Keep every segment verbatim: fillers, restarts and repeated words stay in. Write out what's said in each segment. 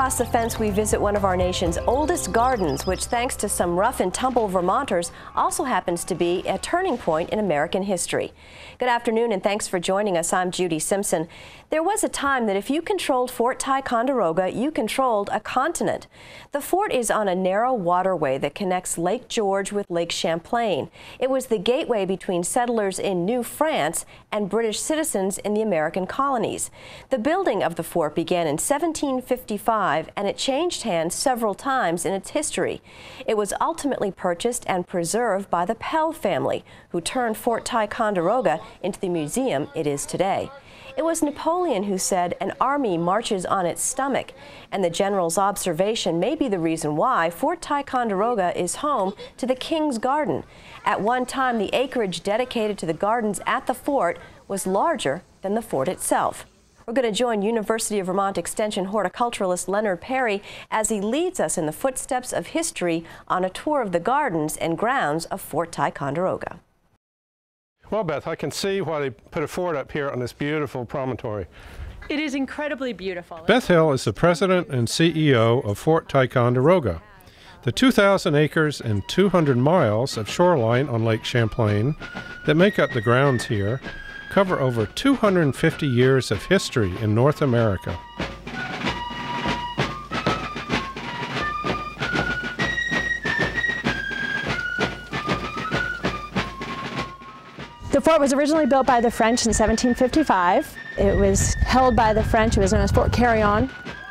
Across the Fence, we visit one of our nation's oldest gardens, which, thanks to some rough and tumble Vermonters, also happens to be a turning point in American history. Good afternoon, and thanks for joining us. I'm Judy Simpson. There was a time that if you controlled Fort Ticonderoga, you controlled a continent. The fort is on a narrow waterway that connects Lake George with Lake Champlain. It was the gateway between settlers in New France and British citizens in the American colonies. The building of the fort began in seventeen fifty-five. And it changed hands several times in its history. It was ultimately purchased and preserved by the Pell family, who turned Fort Ticonderoga into the museum it is today. It was Napoleon who said, "An army marches on its stomach," and the general's observation may be the reason why Fort Ticonderoga is home to the King's Garden. At one time, the acreage dedicated to the gardens at the fort was larger than the fort itself. We're going to join University of Vermont Extension horticulturalist Leonard Perry as he leads us in the footsteps of history on a tour of the gardens and grounds of Fort Ticonderoga. Well, Beth, I can see why they put a fort up here on this beautiful promontory. It is incredibly beautiful. Beth Hill is the president and C E O of Fort Ticonderoga. The two thousand acres and two hundred miles of shoreline on Lake Champlain that make up the grounds here cover over two hundred fifty years of history in North America. The fort was originally built by the French in seventeen fifty-five. It was held by the French. It was known as Fort Carillon.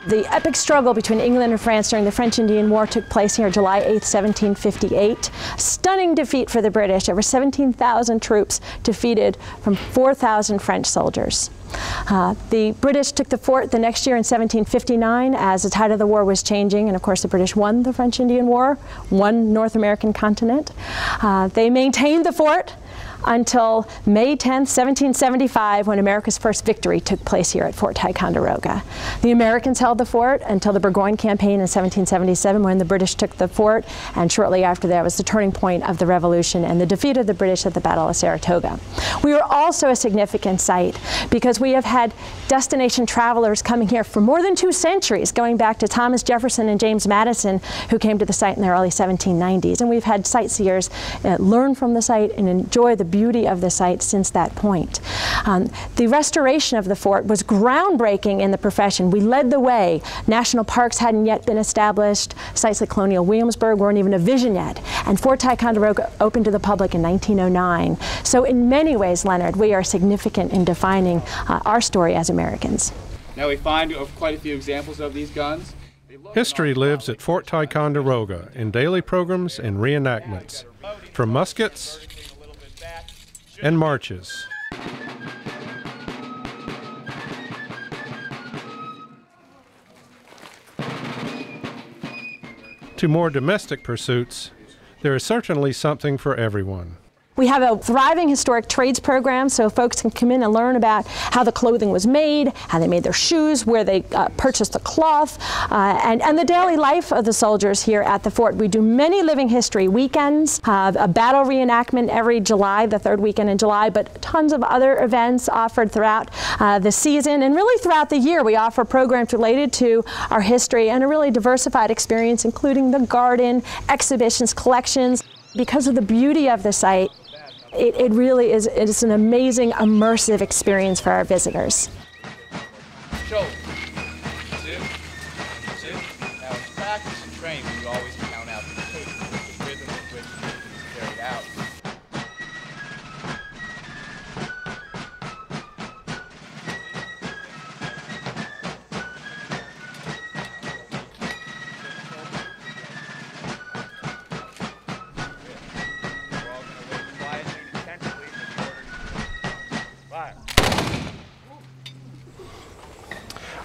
The epic struggle between England and France during the French-Indian War took place here July eighth, seventeen fifty-eight. Stunning defeat for the British. Over seventeen thousand troops defeated from four thousand French soldiers. Uh, the British took the fort the next year in seventeen fifty-nine as the tide of the war was changing, and of course the British won the French-Indian War, won North American continent. Uh, they maintained the fort until May tenth, seventeen seventy-five, when America's first victory took place here at Fort Ticonderoga. The Americans held the fort until the Burgoyne Campaign in seventeen seventy-seven, when the British took the fort, and shortly after that was the turning point of the Revolution and the defeat of the British at the Battle of Saratoga. We were also a significant site because we have had destination travelers coming here for more than two centuries, going back to Thomas Jefferson and James Madison, who came to the site in the early seventeen nineties, and we've had sightseers uh, learn from the site and enjoy the beauty of the site since that point. Um, the restoration of the fort was groundbreaking in the profession. We led the way. National parks hadn't yet been established. Sites like Colonial Williamsburg weren't even a vision yet. And Fort Ticonderoga opened to the public in nineteen oh nine. So in many ways, Leonard, we are significant in defining uh, our story as Americans. Now we find quite a few examples of these guns. History lives at Fort Ticonderoga in daily programs and reenactments. From muskets and marches. To more domestic pursuits, there is certainly something for everyone. We have a thriving historic trades program, so folks can come in and learn about how the clothing was made, how they made their shoes, where they uh, purchased the cloth, uh, and, and the daily life of the soldiers here at the fort. We do many living history weekends, uh, a battle reenactment every July, the third weekend in July, but tons of other events offered throughout uh, the season. And really throughout the year, we offer programs related to our history and a really diversified experience, including the garden, exhibitions, collections. Because of the beauty of the site, It, it really is it is an amazing, immersive experience for our visitors. Shoulder, two, two. Now it's practice and training. You always count out the rhythm, the rhythm with which it's carried out.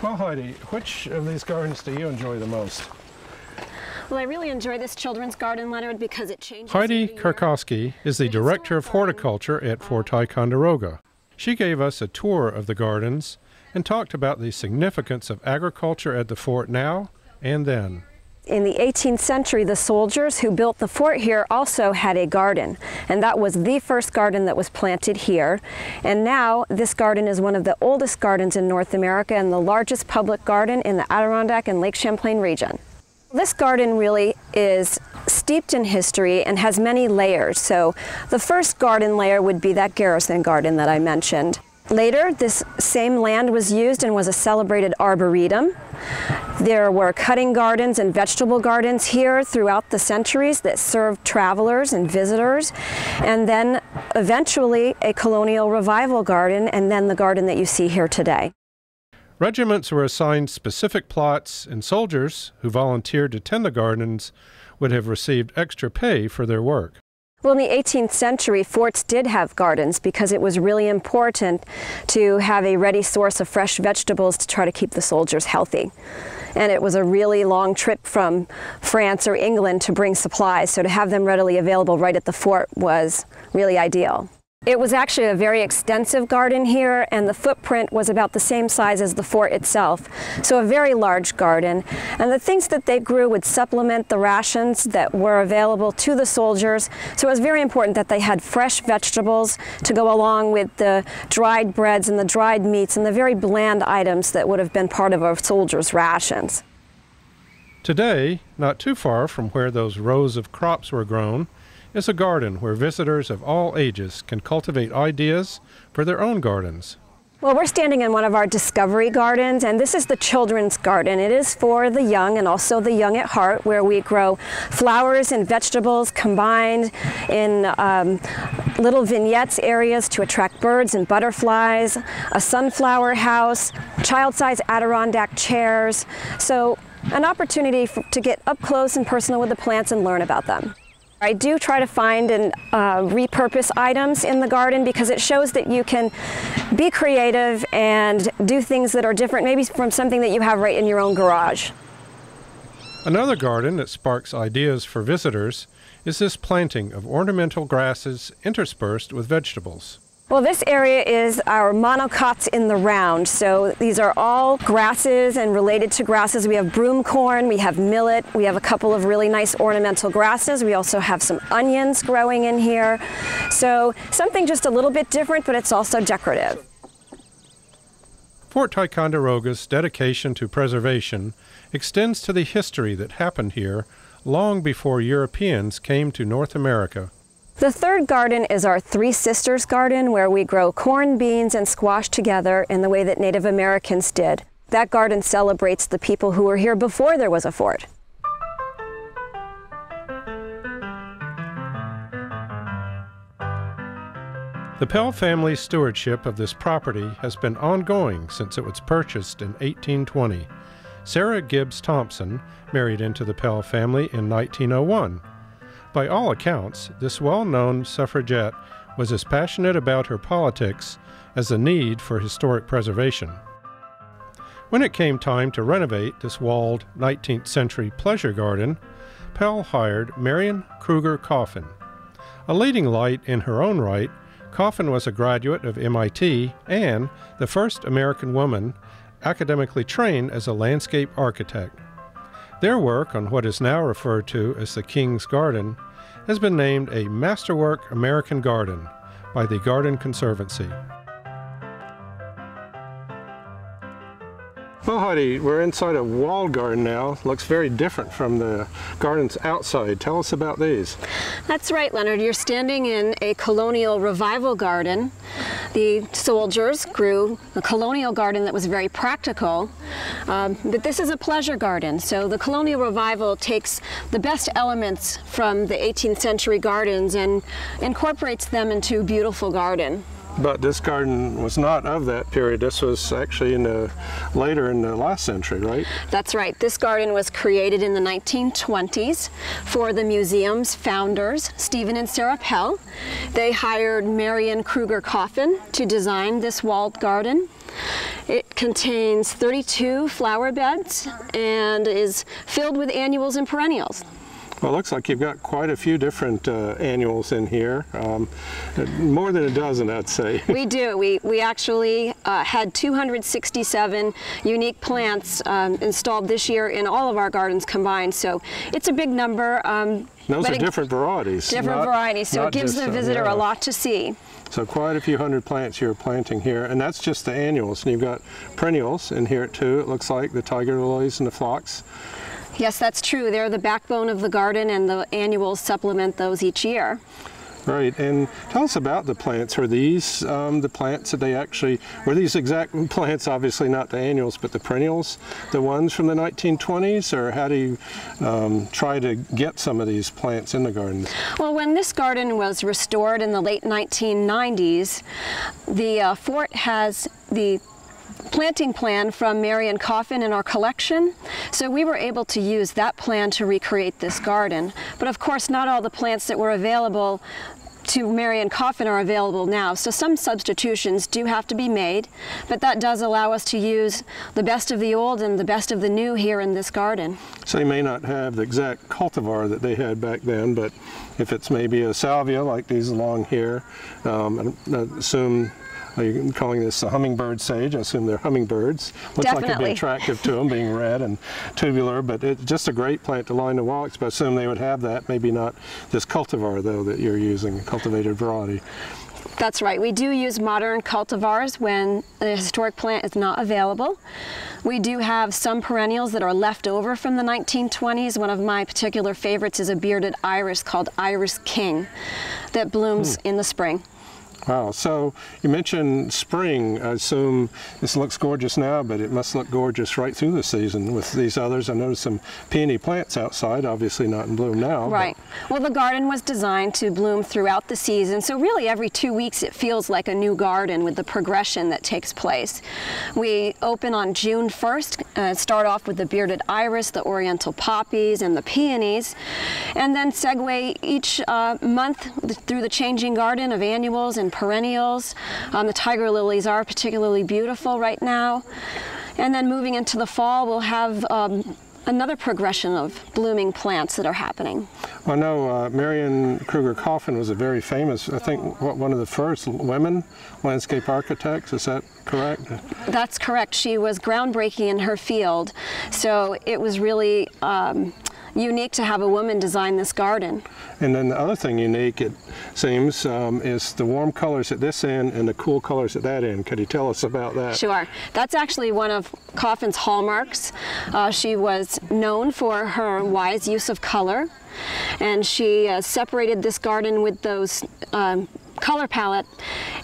Well, Heidi, which of these gardens do you enjoy the most? Well, I really enjoy this children's garden, Leonard, because it changes. Heidi Karkoski is the director of horticulture at Fort Ticonderoga. She gave us a tour of the gardens and talked about the significance of agriculture at the fort now and then. In the eighteenth century, the soldiers who built the fort here also had a garden, and that was the first garden that was planted here. And now this garden is one of the oldest gardens in North America and the largest public garden in the Adirondack and Lake Champlain region. This garden really is steeped in history and has many layers. So the first garden layer would be that garrison garden that I mentioned. Later, this same land was used and was a celebrated arboretum. There were cutting gardens and vegetable gardens here throughout the centuries that served travelers and visitors. And then eventually a colonial revival garden, and then the garden that you see here today. Regiments were assigned specific plots, and soldiers who volunteered to tend the gardens would have received extra pay for their work. Well, in the eighteenth century, forts did have gardens because it was really important to have a ready source of fresh vegetables to try to keep the soldiers healthy. And it was a really long trip from France or England to bring supplies, so to have them readily available right at the fort was really ideal. It was actually a very extensive garden here, and the footprint was about the same size as the fort itself, so a very large garden. And the things that they grew would supplement the rations that were available to the soldiers, so it was very important that they had fresh vegetables to go along with the dried breads and the dried meats and the very bland items that would have been part of a soldier's rations. Today, not too far from where those rows of crops were grown, is a garden where visitors of all ages can cultivate ideas for their own gardens. Well, we're standing in one of our discovery gardens, and this is the children's garden. It is for the young and also the young at heart, where we grow flowers and vegetables combined in um, little vignettes areas to attract birds and butterflies, a sunflower house, child-size Adirondack chairs. So an opportunity for, to get up close and personal with the plants and learn about them. I do try to find and uh, repurpose items in the garden because it shows that you can be creative and do things that are different, maybe from something that you have right in your own garage. Another garden that sparks ideas for visitors is this planting of ornamental grasses interspersed with vegetables. Well, this area is our monocots in the round, so these are all grasses and related to grasses. We have broom corn, we have millet, we have a couple of really nice ornamental grasses. We also have some onions growing in here. So something just a little bit different, but it's also decorative. Fort Ticonderoga's dedication to preservation extends to the history that happened here long before Europeans came to North America. The third garden is our Three Sisters garden, where we grow corn, beans, and squash together in the way that Native Americans did. That garden celebrates the people who were here before there was a fort. The Pell family's stewardship of this property has been ongoing since it was purchased in eighteen twenty. Sarah Gibbs Thompson married into the Pell family in nineteen oh one. By all accounts, this well-known suffragette was as passionate about her politics as the need for historic preservation. When it came time to renovate this walled nineteenth century pleasure garden, Pell hired Marian Cruger Coffin. A leading light in her own right, Coffin was a graduate of M I T and the first American woman academically trained as a landscape architect. Their work on what is now referred to as the King's Garden has been named a Masterwork American Garden by the Garden Conservancy. Well, Heidi, we're inside a walled garden now. Looks very different from the gardens outside. Tell us about these. That's right, Leonard. You're standing in a colonial revival garden. The soldiers grew a colonial garden that was very practical, um, but this is a pleasure garden. So the colonial revival takes the best elements from the eighteenth century gardens and incorporates them into a beautiful garden. But this garden was not of that period. This was actually in the, later in the last century, right? That's right. This garden was created in the nineteen twenties for the museum's founders, Stephen and Sarah Pell. They hired Marian Cruger Coffin to design this walled garden. It contains thirty-two flower beds and is filled with annuals and perennials. Well, it looks like you've got quite a few different uh, annuals in here, um, more than a dozen, I'd say. We do. We, we actually uh, had two hundred sixty-seven unique plants um, installed this year in all of our gardens combined, so it's a big number. Um, Those are different varieties. Different not, varieties, so it gives the visitor a, a lot to see. So quite a few hundred plants you're planting here, and that's just the annuals. And you've got perennials in here too, it looks like, the tiger lilies and the phlox. Yes, that's true. They're the backbone of the garden, and the annuals supplement those each year. Right, and tell us about the plants. Are these um, the plants that they actually, were these exact plants, obviously not the annuals, but the perennials, the ones from the nineteen twenties, or how do you um, try to get some of these plants in the garden? Well, when this garden was restored in the late nineteen nineties, the uh, fort has the planting plan from Marian Coffin in our collection, so we were able to use that plan to recreate this garden. But of course not all the plants that were available to Marian Coffin are available now, so some substitutions do have to be made, but that does allow us to use the best of the old and the best of the new here in this garden. So you may not have the exact cultivar that they had back then, but if it's maybe a salvia like these along here, um, I assume you're calling this a hummingbird sage. I assume they're hummingbirds. Looks Definitely. like it'd be attractive to them, being red and tubular, but it's just a great plant to line the walks, but I assume they would have that, maybe not this cultivar, though, that you're using, a cultivated variety. That's right. We do use modern cultivars when a historic plant is not available. We do have some perennials that are left over from the nineteen twenties. One of my particular favorites is a bearded iris called Iris King that blooms hmm. in the spring. Wow, so you mentioned spring. I assume this looks gorgeous now, but it must look gorgeous right through the season with these others. I noticed some peony plants outside, obviously not in bloom now. Right. Well, the garden was designed to bloom throughout the season, so really every two weeks it feels like a new garden with the progression that takes place. We open on June first, uh, start off with the bearded iris, the oriental poppies, and the peonies, and then segue each uh, month through the changing garden of annuals and perennials. Um, the tiger lilies are particularly beautiful right now. And then moving into the fall, we'll have um, another progression of blooming plants that are happening. Well, I know uh, Marian Cruger Coffin was a very famous, I think, one of the first women landscape architects. Is that correct? That's correct. She was groundbreaking in her field. So it was really um, unique to have a woman design this garden. And then the other thing unique, it seems, um, is the warm colors at this end and the cool colors at that end. Could you tell us about that? Sure. That's actually one of Coffin's hallmarks. Uh, she was known for her wise use of color, and she uh, separated this garden with those um, color palette,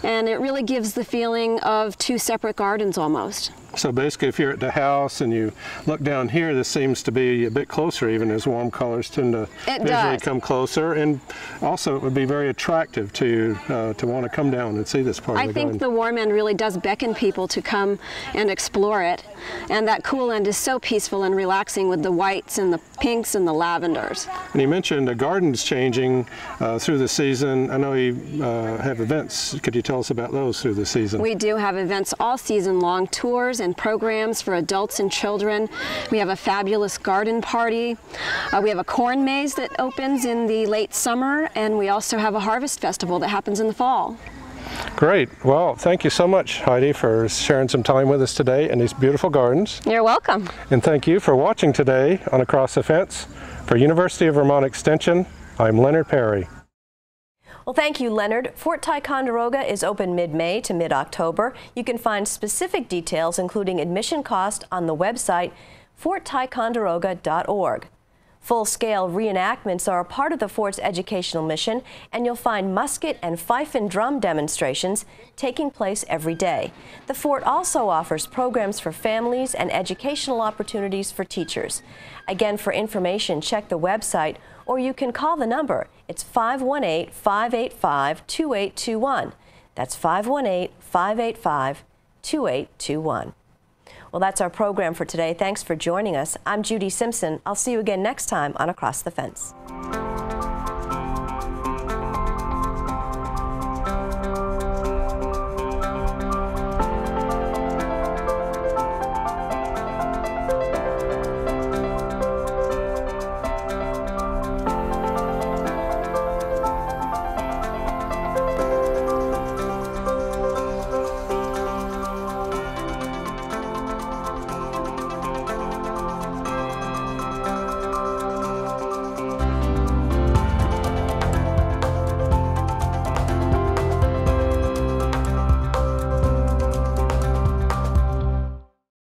and it really gives the feeling of two separate gardens almost. So basically, if you're at the house and you look down here, this seems to be a bit closer, even as warm colors tend to it visually does. come closer. And also, it would be very attractive to you uh, to want to come down and see this part I of the garden. I think the warm end really does beckon people to come and explore it. And that cool end is so peaceful and relaxing with the whites and the pinks and the lavenders. And you mentioned the garden's changing uh, through the season. I know you uh, have events. Could you tell us about those through the season? We do have events all season long, tours and programs for adults and children. We have a fabulous garden party. Uh, we have a corn maze that opens in the late summer, and we also have a harvest festival that happens in the fall. Great. Well, thank you so much, Heidi, for sharing some time with us today in these beautiful gardens. You're welcome. And thank you for watching today on Across the Fence. For University of Vermont Extension, I'm Leonard Perry. Well, thank you, Leonard. Fort Ticonderoga is open mid-May to mid-October. You can find specific details, including admission cost, on the website fort ticonderoga dot org. Full-scale reenactments are a part of the fort's educational mission, and you'll find musket and fife and drum demonstrations taking place every day. The fort also offers programs for families and educational opportunities for teachers. Again, for information, check the website, or you can call the number. It's five one eight, five eight five, two eight two one. That's five one eight, five eight five, two eight two one. Well, that's our program for today. Thanks for joining us. I'm Judy Simpson. I'll see you again next time on Across the Fence.